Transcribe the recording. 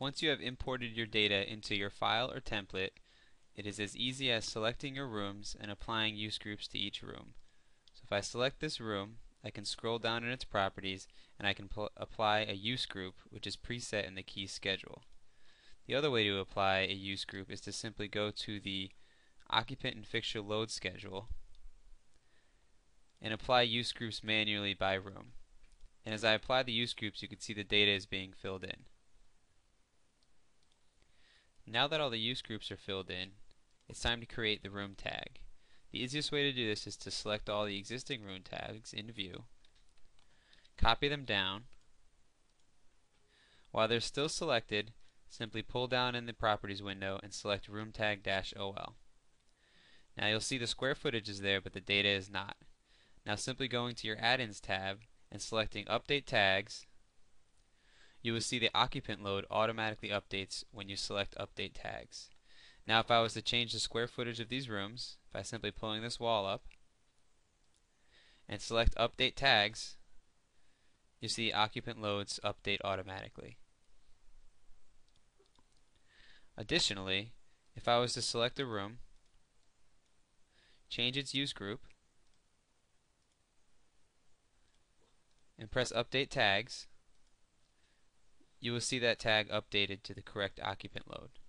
Once you have imported your data into your file or template, it is as easy as selecting your rooms and applying use groups to each room. So if I select this room, I can scroll down in its properties and I can apply a use group, which is preset in the key schedule. The other way to apply a use group is to simply go to the occupant and fixture load schedule and apply use groups manually by room. And as I apply the use groups, you can see the data is being filled in. Now that all the use groups are filled in, it's time to create the room tag. The easiest way to do this is to select all the existing room tags in view, copy them down. While they're still selected, simply pull down in the properties window and select room tag -ol. Now you'll see the square footage is there, but the data is not. Now simply going to your add-ins tab and selecting update tags, you will see the occupant load automatically updates when you select update tags. Now if I was to change the square footage of these rooms by simply pulling this wall up and select update tags, you see occupant loads update automatically. Additionally, if I was to select a room, change its use group, and press update tags, you will see that tag updated to the correct occupant load.